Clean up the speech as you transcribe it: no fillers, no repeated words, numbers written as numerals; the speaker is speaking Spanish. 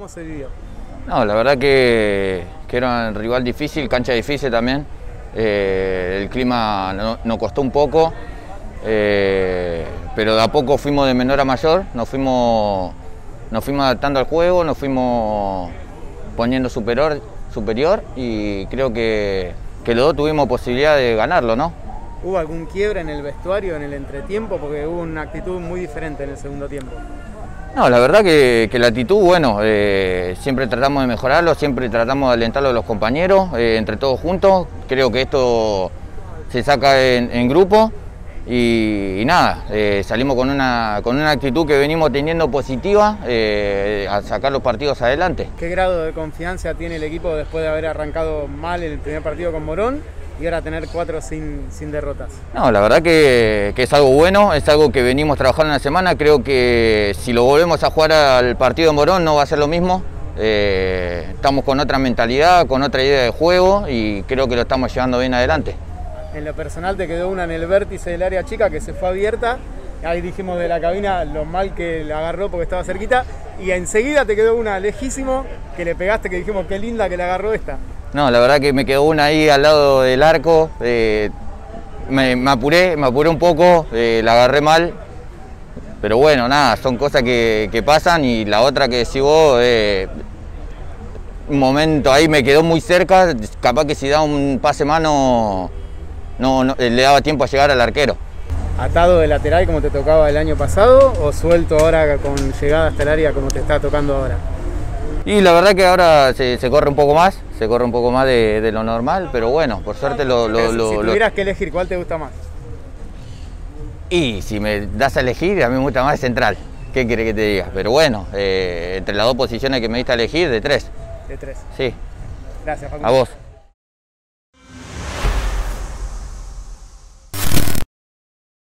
¿Cómo se vivió? No, la verdad que era un rival difícil, cancha difícil también. El clima nos costó un poco, pero de a poco fuimos de menor a mayor, nos fuimos adaptando al juego, nos fuimos poniendo superior y creo que los dos tuvimos posibilidad de ganarlo, ¿no? ¿Hubo algún quiebre en el vestuario, en el entretiempo? Porque hubo una actitud muy diferente en el segundo tiempo. No, la verdad que la actitud, bueno, siempre tratamos de mejorarlo, siempre tratamos de alentarlo a los compañeros, entre todos juntos. Creo que esto se saca en grupo y nada, salimos con una actitud que venimos teniendo positiva a sacar los partidos adelante. ¿Qué grado de confianza tiene el equipo después de haber arrancado mal el primer partido con Morón? Y ahora tener 4 sin derrotas. No, la verdad que es algo bueno, es algo que venimos trabajando en la semana. Creo que si lo volvemos a jugar al partido de Morón no va a ser lo mismo. Estamos con otra mentalidad, con otra idea de juego y creo que lo estamos llevando bien adelante. En lo personal te quedó una en el vértice del área chica que se fue abierta. Ahí dijimos de la cabina lo mal que la agarró porque estaba cerquita. Y enseguida te quedó una lejísimo que le pegaste que dijimos qué linda que la agarró esta. No, la verdad que me quedó una ahí al lado del arco, me apuré un poco, la agarré mal, pero bueno, nada, son cosas que pasan y la otra que decís vos, un momento ahí me quedó muy cerca, capaz que si da un pase mano no le daba tiempo a llegar al arquero. ¿Atado de lateral como te tocaba el año pasado o suelto ahora con llegada hasta el área como te está tocando ahora? Y la verdad que ahora se corre un poco más, de lo normal, pero bueno, por suerte si tuvieras que elegir, ¿cuál te gusta más? Y si me das a elegir, a mí me gusta más central, ¿qué querés que te diga? Pero bueno, entre las dos posiciones que me diste a elegir, de tres. De tres. Sí. Gracias, Facundo. A vos.